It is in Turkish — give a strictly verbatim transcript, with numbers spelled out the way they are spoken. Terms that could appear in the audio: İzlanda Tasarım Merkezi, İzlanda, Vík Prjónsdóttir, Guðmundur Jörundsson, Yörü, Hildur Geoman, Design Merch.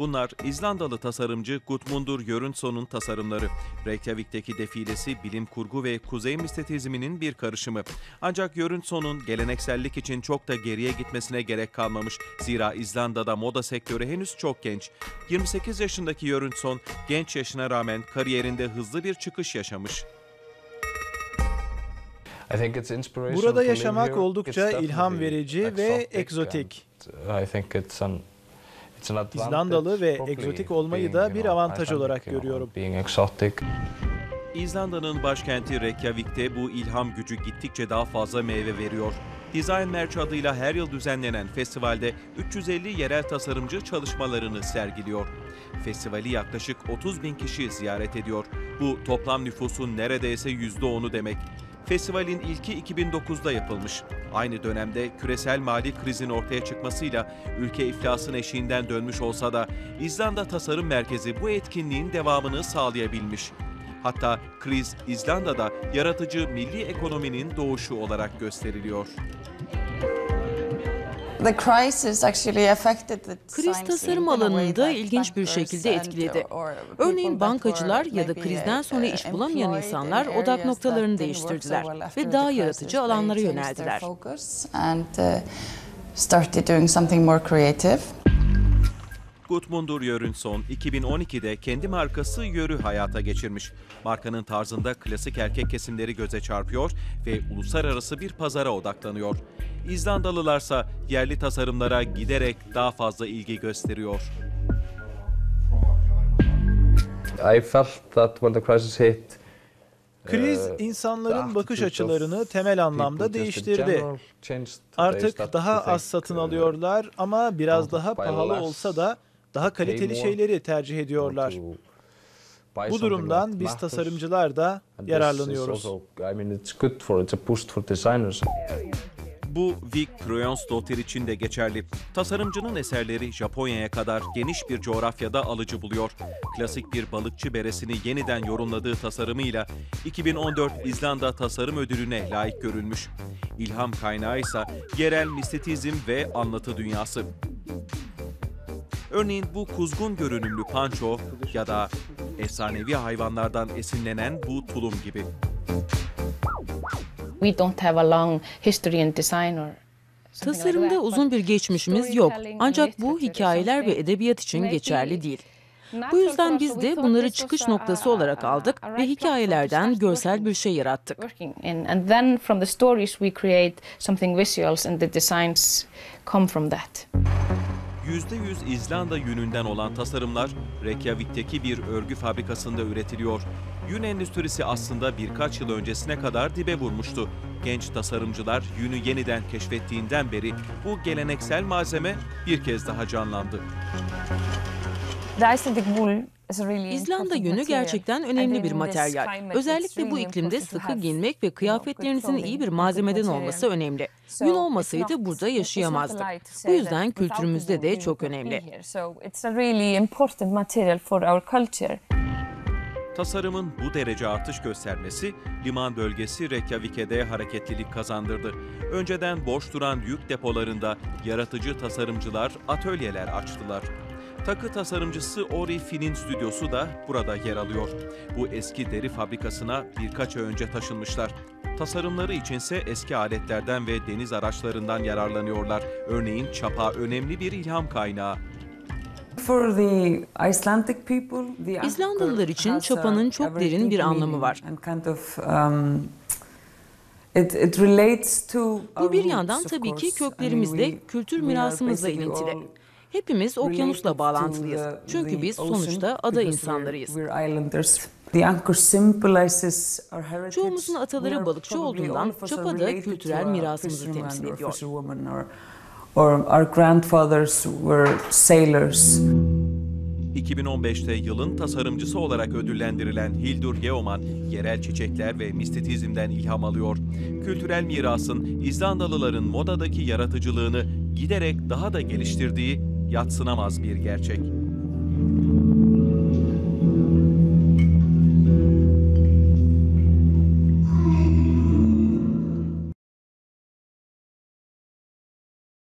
Bunlar İzlandalı tasarımcı Guðmundur Jörundsson'un tasarımları. Reykjavik'teki defilesi bilim kurgu ve kuzey mistisizminin bir karışımı. Ancak Jörundsson'un geleneksellik için çok da geriye gitmesine gerek kalmamış. Zira İzlanda'da moda sektörü henüz çok genç. yirmi sekiz yaşındaki Jörundsson genç yaşına rağmen kariyerinde hızlı bir çıkış yaşamış. Burada yaşamak oldukça ilham verici ve egzotik. İzlandalı ve egzotik olmayı da bir avantaj olarak görüyorum. İzlanda'nın başkenti Reykjavik'te bu ilham gücü gittikçe daha fazla meyve veriyor. Design Merch adıyla her yıl düzenlenen festivalde üç yüz elli yerel tasarımcı çalışmalarını sergiliyor. Festivali yaklaşık otuz bin kişi ziyaret ediyor. Bu toplam nüfusun neredeyse yüzde onu demek. Festivalin ilki iki bin dokuz'da yapılmış. Aynı dönemde küresel mali krizin ortaya çıkmasıyla ülke iflasın eşiğinden dönmüş olsa da İzlanda Tasarım Merkezi bu etkinliğin devamını sağlayabilmiş. Hatta kriz İzlanda'da yaratıcı milli ekonominin doğuşu olarak gösteriliyor. Kriz tasarım alanında ilginç bir şekilde etkiledi. Örneğin bankacılar ya da krizden sonra iş bulamayan insanlar odak noktalarını değiştirdiler ve daha yaratıcı alanlara yöneldiler. Guðmundur Jörundsson iki bin on iki'de kendi markası Yörü hayata geçirmiş. Markanın tarzında klasik erkek kesimleri göze çarpıyor ve uluslararası bir pazara odaklanıyor. İzlandalılarsa yerli tasarımlara giderek daha fazla ilgi gösteriyor. I felt that when the crisis hit, kriz insanların bakış açılarını temel anlamda değiştirdi. Artık daha az satın alıyorlar ama biraz daha pahalı olsa da daha kaliteli şeyleri tercih ediyorlar. Bu durumdan biz tasarımcılar da yararlanıyoruz. Bu Vík Prjónsdóttir için de geçerli. Tasarımcının eserleri Japonya'ya kadar geniş bir coğrafyada alıcı buluyor. Klasik bir balıkçı beresini yeniden yorumladığı tasarımıyla iki bin on dört İzlanda Tasarım Ödülü'ne layık görülmüş. İlham kaynağı ise yerel mistisizm ve anlatı dünyası. Örneğin bu kuzgun görünümlü panço ya da efsanevi hayvanlardan esinlenen bu tulum gibi. Tasarımda uzun bir geçmişimiz yok. Ancak bu hikayeler ve edebiyat için geçerli değil. Bu yüzden biz de bunları çıkış noktası olarak aldık ve hikayelerden görsel bir şey yarattık. yüzde yüz İzlanda yününden olan tasarımlar Reykjavik'teki bir örgü fabrikasında üretiliyor. Yün endüstrisi aslında birkaç yıl öncesine kadar dibe vurmuştu. Genç tasarımcılar yünü yeniden keşfettiğinden beri bu geleneksel malzeme bir kez daha canlandı. İzlanda yünü gerçekten önemli bir materyal. Özellikle bu iklimde sıkı giyinmek ve kıyafetlerinizin iyi bir malzemeden olması önemli. Yün olmasaydı burada yaşayamazdık. Bu yüzden kültürümüzde de çok önemli. Tasarımın bu derece artış göstermesi liman bölgesi Reykjavik'e de hareketlilik kazandırdı. Önceden boş duran yük depolarında yaratıcı tasarımcılar atölyeler açtılar. Takı tasarımcısı Ori Finn'in stüdyosu da burada yer alıyor. Bu eski deri fabrikasına birkaç ay önce taşınmışlar. Tasarımları içinse eski aletlerden ve deniz araçlarından yararlanıyorlar. Örneğin çapa önemli bir ilham kaynağı. İzlandalılar için çapanın çok derin bir anlamı var. Bu bir yandan tabii ki köklerimizle, kültür mirasımızla ilintili. Hepimiz okyanusla bağlantılıyız. Çünkü biz sonuçta ada insanlarıyız. Çoğumuzun ataları balıkçı olduğundan çapa da kültürel mirasımızı temsil ediyor. iki bin on beş'te yılın tasarımcısı olarak ödüllendirilen Hildur Geoman, yerel çiçekler ve mistisizmden ilham alıyor. Kültürel mirasın İzlandalıların modadaki yaratıcılığını giderek daha da geliştirdiği yadsınamaz bir gerçek.